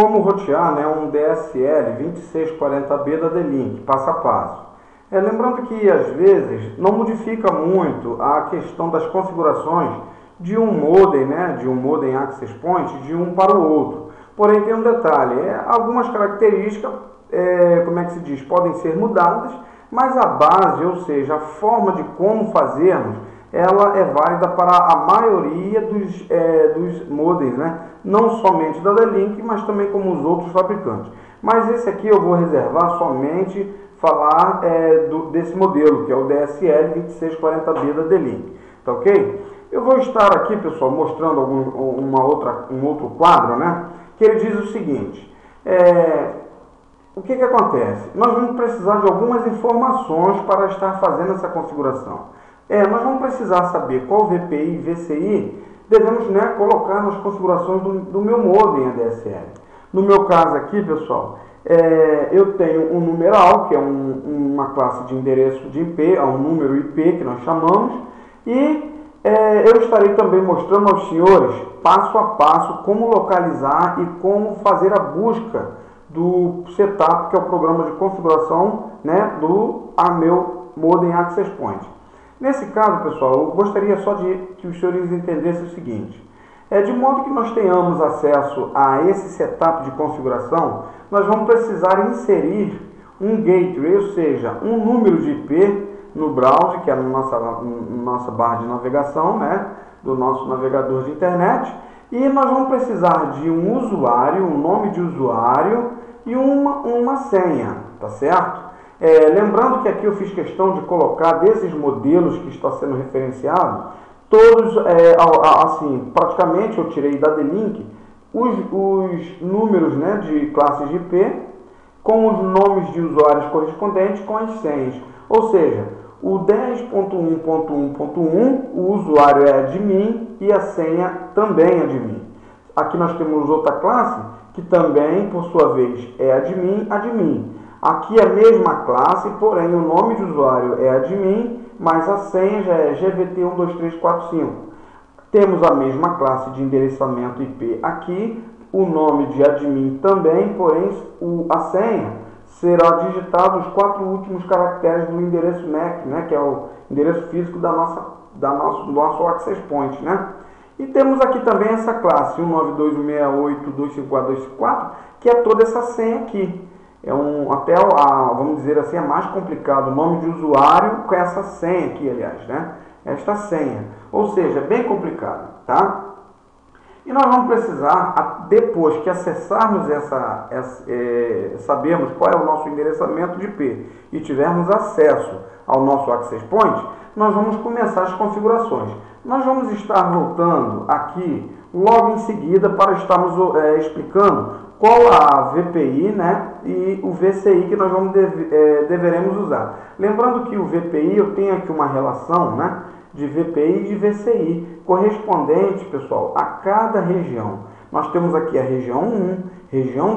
Como rotear, né, um DSL 2640B da D-Link, passo a passo. Lembrando que, às vezes, não modifica muito a questão das configurações de um modem, né, de um modem access point, de um para o outro. Porém, tem um detalhe, algumas características, podem ser mudadas, mas a base, ou seja, a forma de como fazermos, ela é válida para a maioria dos modems, né? Não somente da D-Link, mas também como os outros fabricantes. Mas esse aqui eu vou reservar somente falar desse modelo, que é o DSL 2640B da D-Link, tá ok? Eu vou estar aqui, pessoal, mostrando um outro quadro, né? Que ele diz o seguinte, o que acontece? Nós vamos precisar de algumas informações para estar fazendo essa configuração. Nós vamos precisar saber qual VPI e VCI devemos, né, colocar nas configurações do meu modem ADSL. No meu caso aqui, pessoal, eu tenho um numeral, que é uma classe de endereço de IP, é um número IP que nós chamamos, e eu estarei também mostrando aos senhores, passo a passo, como localizar e como fazer a busca do setup, que é o programa de configuração, né, meu modem access point. Nesse caso, pessoal, eu gostaria só de que os senhores entendessem o seguinte. De modo que nós tenhamos acesso a esse setup de configuração, nós vamos precisar inserir um gateway, ou seja, um número de IP no browser, que é a nossa barra de navegação, né, do nosso navegador de internet. E nós vamos precisar de um usuário, um nome de usuário e uma senha, tá certo? Lembrando que aqui eu fiz questão de colocar desses modelos que está sendo referenciado, todos, assim, praticamente eu tirei da D-Link os números, né, de classes de IP com os nomes de usuários correspondentes com as senhas. Ou seja, o 10.1.1.1, o usuário é admin e a senha também é admin. Aqui nós temos outra classe que também, por sua vez, é admin. Aqui é a mesma classe, porém o nome de usuário é admin, mas a senha já é GVT12345. Temos a mesma classe de endereçamento IP aqui, o nome de admin também, porém a senha será digitada os 4 últimos caracteres do endereço MAC, né, que é o endereço físico do nosso access point, né? E temos aqui também essa classe 192.168.254, que é toda essa senha aqui. Vamos dizer assim, é mais complicado o nome de usuário com essa senha aqui, aliás, né? Esta senha, ou seja, bem complicado, tá? E nós vamos precisar, depois que acessarmos sabermos qual é o nosso endereçamento de IP e tivermos acesso ao nosso access point, nós vamos começar as configurações. Nós vamos estar voltando aqui logo em seguida para estarmos explicando qual a VPI, né, e o VCI que nós deveremos usar. Lembrando que o VPI, eu tenho aqui uma relação, né, de VPI e de VCI, correspondente, pessoal, a cada região. Nós temos aqui a região 1, região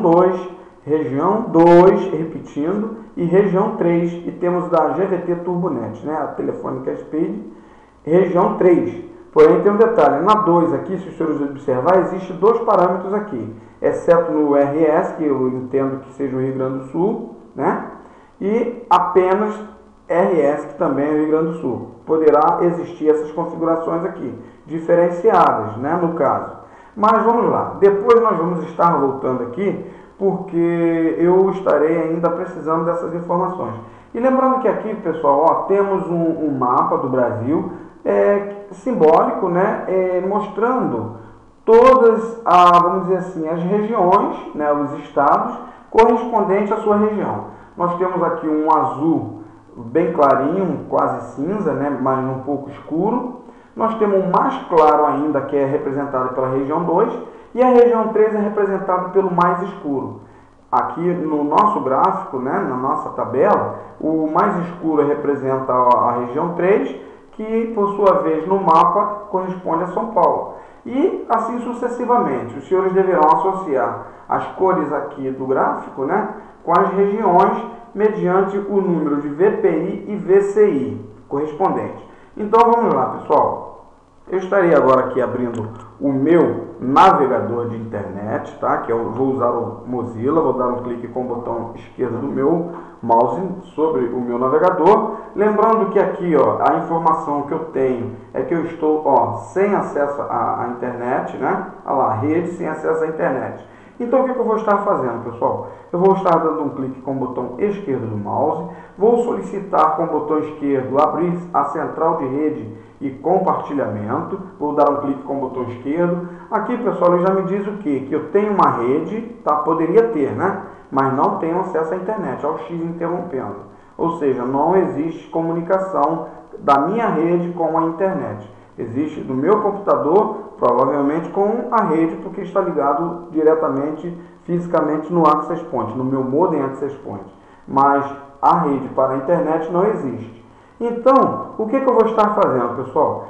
2, repetindo, e região 3. E temos da GVT Turbonet, né, a Telefônica Speed, região 3. Porém, tem um detalhe, na 2 aqui, se os senhores observarem, existem 2 parâmetros aqui, exceto no RS, que eu entendo que seja o Rio Grande do Sul, né? E apenas RS, que também é o Rio Grande do Sul. Poderá existir essas configurações aqui, diferenciadas, né, no caso. Mas vamos lá, depois nós vamos estar voltando aqui, porque eu estarei ainda precisando dessas informações. E lembrando que aqui, pessoal, temos um mapa do Brasil, simbólico, né, mostrando todas, vamos dizer assim, as regiões, né, os estados correspondentes à sua região. Nós temos aqui um azul bem clarinho, quase cinza, né, mas um pouco escuro. Nós temos um mais claro ainda, que é representado pela região 2, e a região 3 é representada pelo mais escuro. Aqui no nosso gráfico, né, na nossa tabela, o mais escuro representa a região 3, que por sua vez no mapa corresponde a São Paulo. E assim sucessivamente, os senhores deverão associar as cores aqui do gráfico, né, com as regiões mediante o número de VPI e VCI correspondente. Então vamos lá, pessoal. Eu estarei agora aqui abrindo o meu navegador de internet, tá? Que eu vou usar o Mozilla, vou dar um clique com o botão esquerdo do meu mouse sobre o meu navegador. Lembrando que aqui, ó, a informação que eu tenho é que eu estou, ó, sem acesso à internet, né? Olha lá, rede sem acesso à internet. Então, o que eu vou estar fazendo, pessoal? Eu vou estar dando um clique com o botão esquerdo do mouse, vou solicitar com o botão esquerdo abrir a central de rede e compartilhamento, vou dar um clique com o botão esquerdo. Aqui, pessoal, ele já me diz o quê? Que eu tenho uma rede, tá? Poderia ter, né? Mas não tenho acesso à internet, ao X interrompendo. Ou seja, não existe comunicação da minha rede com a internet. Existe do meu computador, provavelmente com a rede, porque está ligado diretamente, fisicamente no access point, no meu modem access point. Mas a rede para a internet não existe. Então, o que eu vou estar fazendo, pessoal?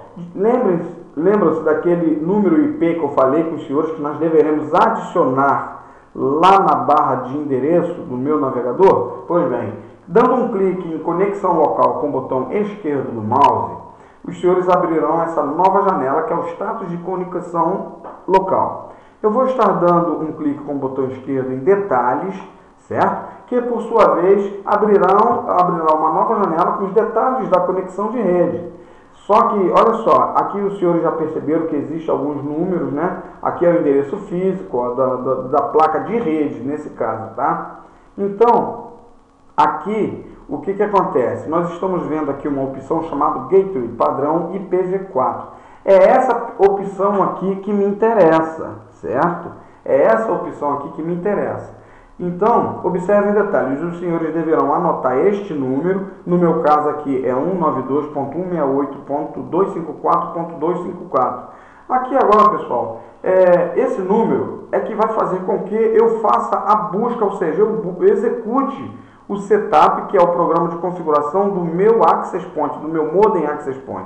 Lembra-se daquele número IP que eu falei com os senhores que nós deveremos adicionar lá na barra de endereço do meu navegador? Pois bem, dando um clique em conexão local com o botão esquerdo do mouse, os senhores abrirão essa nova janela que é o status de conexão local. Eu vou estar dando um clique com o botão esquerdo em detalhes, certo? Que por sua vez abrirá uma nova janela com os detalhes da conexão de rede. Só que, olha só, aqui os senhores já perceberam que existem alguns números, né? Aqui é o endereço físico, ó, da placa de rede, nesse caso, tá? Então, aqui, o que acontece? Nós estamos vendo aqui uma opção chamada Gateway Padrão IPv4. É essa opção aqui que me interessa, certo? É essa opção aqui que me interessa. Então, observem detalhes. Os senhores deverão anotar este número. No meu caso aqui é 192.168.254.254. Aqui agora, pessoal, esse número é que vai fazer com que eu faça a busca, ou seja, eu execute o setup, que é o programa de configuração do meu access point, do meu modem access point.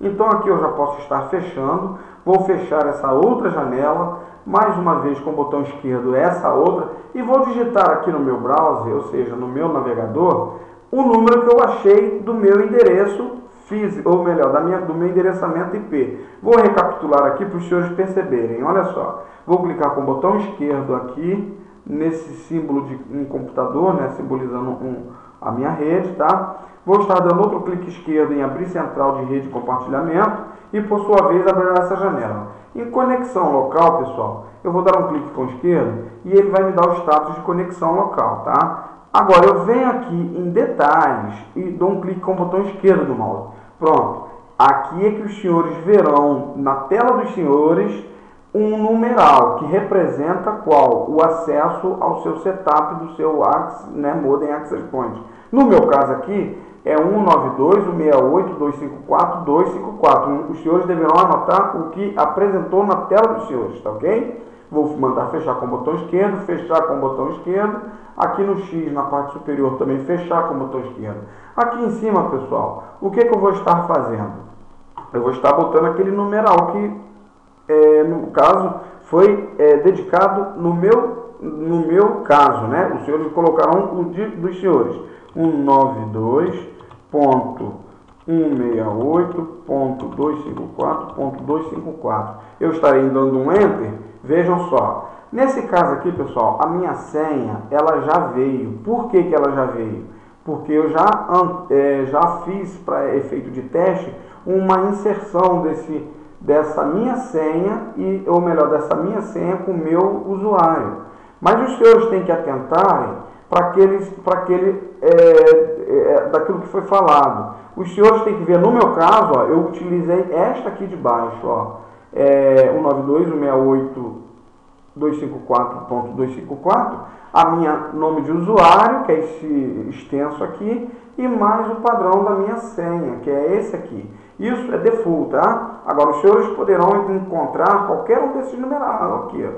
Então aqui eu já posso estar fechando, vou fechar essa outra janela, mais uma vez com o botão esquerdo essa outra, e vou digitar aqui no meu browser, ou seja, no meu navegador, o número que eu achei do meu endereço físico, ou melhor, do meu endereçamento IP. Vou recapitular aqui para os senhores perceberem, olha só, vou clicar com o botão esquerdo aqui, nesse símbolo de um computador, né, simbolizando a minha rede, tá? Vou estar dando outro clique esquerdo em abrir central de rede e compartilhamento e, por sua vez, abrirá essa janela. Em conexão local, pessoal, eu vou dar um clique com o esquerdo e ele vai me dar o status de conexão local, tá? Agora, eu venho aqui em detalhes e dou um clique com o botão esquerdo do mouse. Pronto. Aqui é que os senhores verão, na tela dos senhores, um numeral que representa qual? O acesso ao seu setup do seu modem access point. No meu caso aqui é 192.168.254.254. Os senhores deverão anotar o que apresentou na tela dos senhores, tá ok? Vou mandar fechar com o botão esquerdo, fechar com o botão esquerdo. Aqui no X, na parte superior também, fechar com o botão esquerdo. Aqui em cima, pessoal, o que eu vou estar fazendo? Eu vou estar botando aquele numeral que no caso foi dedicado no meu caso, né? Os senhores colocaram o dos senhores 192.168.254.254. Eu estarei dando um enter. Vejam só, nesse caso aqui, pessoal, a minha senha ela já veio. Por que ela já veio? Porque eu já fiz, para efeito de teste, uma inserção dessa minha senha, dessa minha senha com o meu usuário. Mas os senhores têm que atentarem daquilo que foi falado. Os senhores têm que ver, no meu caso, ó, eu utilizei esta aqui de baixo, ó, 192.168.254.254, a minha nome de usuário, que é esse extenso aqui, e mais o padrão da minha senha, que é esse aqui. Isso é default, tá? Agora, os senhores poderão encontrar qualquer um desses numerais aqui, ó,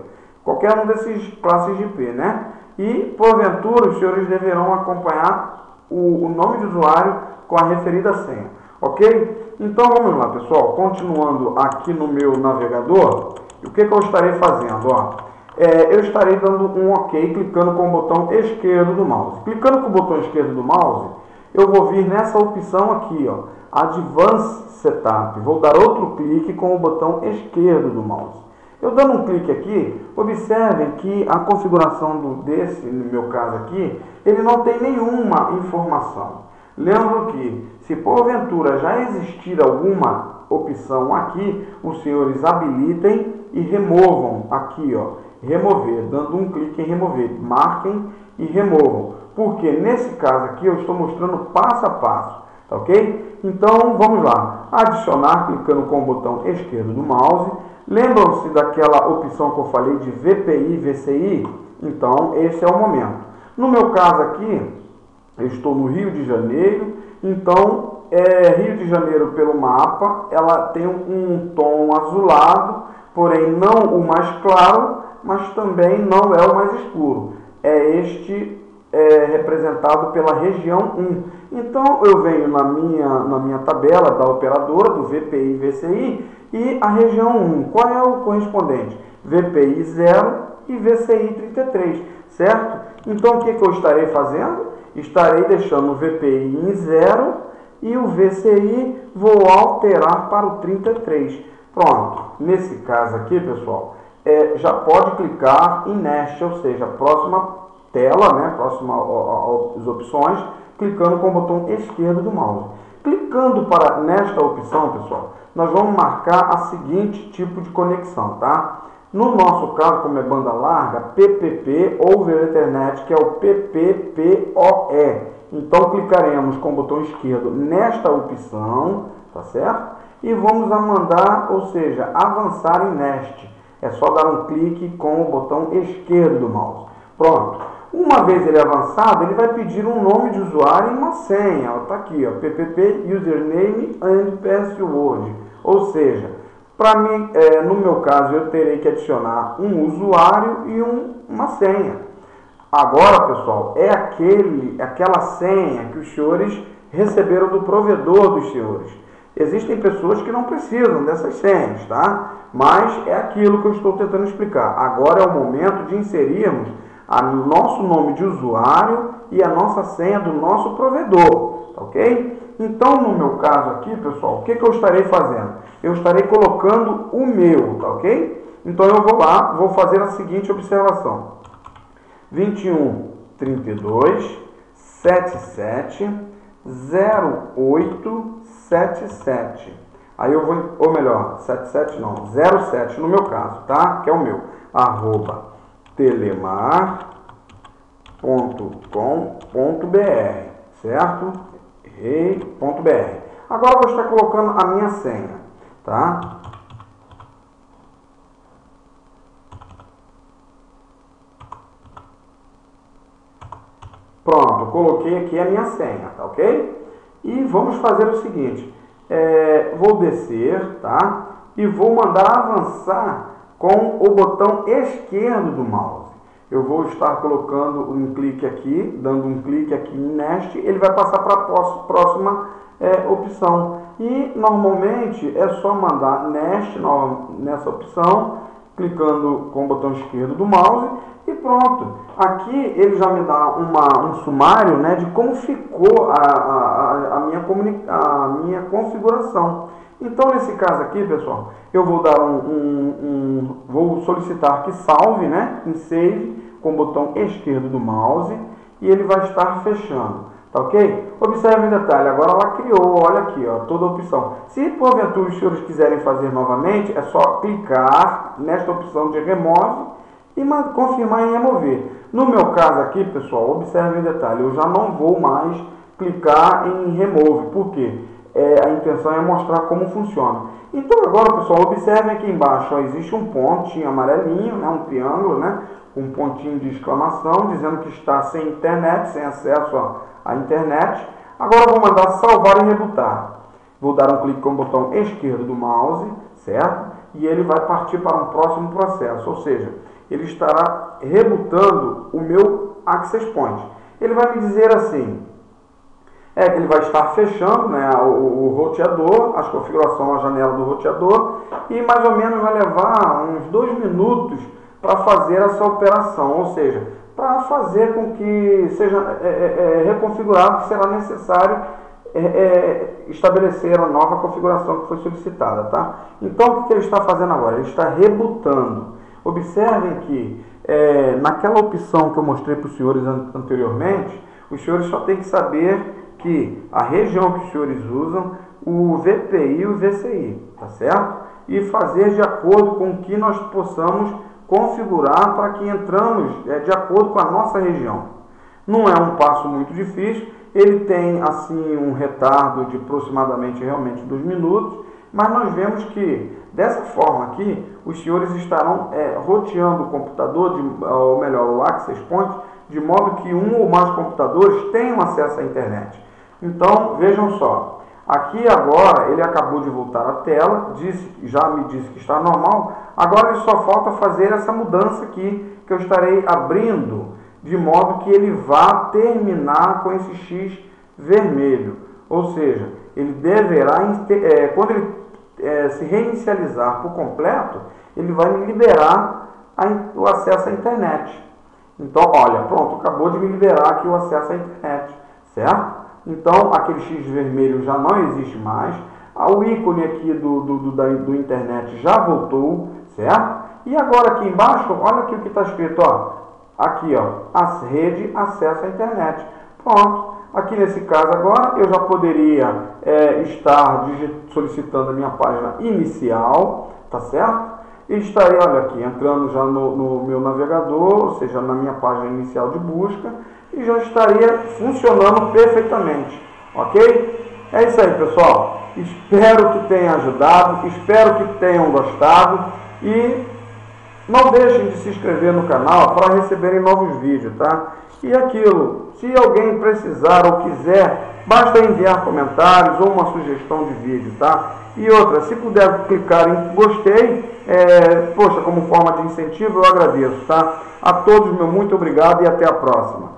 qualquer um desses classes de IP, né? E, porventura, os senhores deverão acompanhar o nome de usuário com a referida senha, ok? Então, vamos lá, pessoal. Continuando aqui no meu navegador, o que eu estarei fazendo, ó? Eu estarei dando um OK, clicando com o botão esquerdo do mouse. Clicando com o botão esquerdo do mouse, eu vou vir nessa opção aqui, ó, Advanced Setup. Vou dar outro clique com o botão esquerdo do mouse. Eu dando um clique aqui, observem que a configuração desse, no meu caso aqui, ele não tem nenhuma informação. Lembro que, se porventura já existir alguma opção aqui, os senhores habilitem e removam aqui, ó, remover, dando um clique em remover, marquem e removam, porque nesse caso aqui eu estou mostrando passo a passo, tá ok? Então vamos lá, adicionar clicando com o botão esquerdo do mouse. Lembram-se daquela opção que eu falei de VPI, VCI? Então esse é o momento. No meu caso aqui, eu estou no Rio de Janeiro, então Rio de Janeiro pelo mapa, ela tem um tom azulado, porém não o mais claro, mas também não é o mais escuro. É este representado pela região 1. Então eu venho na minha tabela da operadora, do VPI VCI, e a região 1. Qual é o correspondente? VPI 0 e VCI 33, certo? Então o que eu estarei fazendo? Estarei deixando o VPI em 0 e o VCI vou alterar para o 33. Pronto. Nesse caso aqui, pessoal, já pode clicar em Next, ou seja, próxima tela, né? Próxima às opções, clicando com o botão esquerdo do mouse. Clicando para nesta opção, pessoal, nós vamos marcar a seguinte tipo de conexão, tá? No nosso caso, como é banda larga, PPP over Ethernet, que é o PPPoE. Então, clicaremos com o botão esquerdo nesta opção, tá certo? E vamos mandar, ou seja, avançar em Next. É só dar um clique com o botão esquerdo do mouse. Pronto. Uma vez ele avançado, ele vai pedir um nome de usuário e uma senha. Está aqui, ó, PPP Username and Password. Ou seja, para mim, no meu caso, eu terei que adicionar um usuário e uma senha. Agora, pessoal, é aquela senha que os senhores receberam do provedor dos senhores. Existem pessoas que não precisam dessas senhas, tá? Mas é aquilo que eu estou tentando explicar. Agora é o momento de inserirmos o nosso nome de usuário e a nossa senha do nosso provedor, ok? Então, no meu caso aqui, pessoal, o que eu estarei fazendo? Eu estarei colocando o meu, tá ok? Então, eu vou lá, vou fazer a seguinte observação. 21 32 77 08 77. Aí eu vou, ou melhor, 77 não, 07 no meu caso, tá? Que é o meu, @telemar.com.br, certo? Errei.br. Agora eu vou estar colocando a minha senha, tá? Pronto, coloquei aqui a minha senha, tá ok? E vamos fazer o seguinte, vou descer, tá? E vou mandar avançar com o botão esquerdo do mouse. Eu vou estar colocando um clique aqui, dando um clique aqui em Next, ele vai passar para a próxima opção. E normalmente é só mandar Next nessa opção, clicando com o botão esquerdo do mouse e pronto. Aqui ele já me dá um sumário, né, de como ficou a minha configuração. Então, nesse caso aqui, pessoal, eu vou dar vou solicitar que salve, né, em Save, com o botão esquerdo do mouse, e ele vai estar fechando, tá ok? Observe o detalhe, agora ela criou, olha aqui, ó, toda a opção. Se porventura os senhores quiserem fazer novamente, é só clicar nesta opção de Remove e confirmar em Remover. No meu caso aqui, pessoal, observe o detalhe, eu já não vou mais clicar em Remove, por quê? A intenção é mostrar como funciona. Então agora, pessoal, observem aqui embaixo, ó, existe um pontinho amarelinho, né, um triângulo, né, um pontinho de exclamação, dizendo que está sem internet, sem acesso à internet. Agora eu vou mandar salvar e rebutar. Vou dar um clique com o botão esquerdo do mouse, certo? E ele vai partir para um próximo processo, ou seja, ele estará rebutando o meu access point. Ele vai me dizer assim, ele vai estar fechando, né, o roteador, as configurações, a janela do roteador, e mais ou menos vai levar uns 2 minutos para fazer essa operação, ou seja, para fazer com que seja reconfigurado, que será necessário estabelecer a nova configuração que foi solicitada, tá? Então, o que ele está fazendo agora? Ele está rebutando. Observem que naquela opção que eu mostrei para os senhores anteriormente, os senhores só têm que saber que a região que os senhores usam, o VPI e o VCI, tá certo? E fazer de acordo com o que nós possamos configurar para que entramos de acordo com a nossa região. Não é um passo muito difícil, ele tem assim um retardo de aproximadamente realmente 2 minutos, mas nós vemos que dessa forma aqui os senhores estarão roteando o computador, ou melhor, o access point, de modo que um ou mais computadores tenham acesso à internet. Então vejam só, aqui agora ele acabou de voltar à tela, já me disse que está normal, agora ele só falta fazer essa mudança aqui que eu estarei abrindo, de modo que ele vá terminar com esse X vermelho, ou seja, ele deverá, quando ele se reinicializar por completo, ele vai me liberar o acesso à internet. Então, olha, pronto, acabou de me liberar aqui o acesso à internet, certo? Então, aquele X vermelho já não existe mais, o ícone aqui do internet já voltou, certo? E agora aqui embaixo, olha aqui o que está escrito, ó. Aqui, ó, a rede, acesso à internet. Pronto. Aqui nesse caso agora, eu já poderia estar solicitando a minha página inicial, tá certo? E estarei, olha aqui, entrando já no meu navegador, ou seja, na minha página inicial de busca, e já estaria funcionando perfeitamente, ok? É isso aí, pessoal. Espero que tenha ajudado, espero que tenham gostado e... não deixem de se inscrever no canal para receberem novos vídeos, tá? E aquilo, se alguém precisar ou quiser, basta enviar comentários ou uma sugestão de vídeo, tá? E outra, se puder clicar em gostei, poxa, como forma de incentivo, eu agradeço, tá? A todos, meu muito obrigado e até a próxima.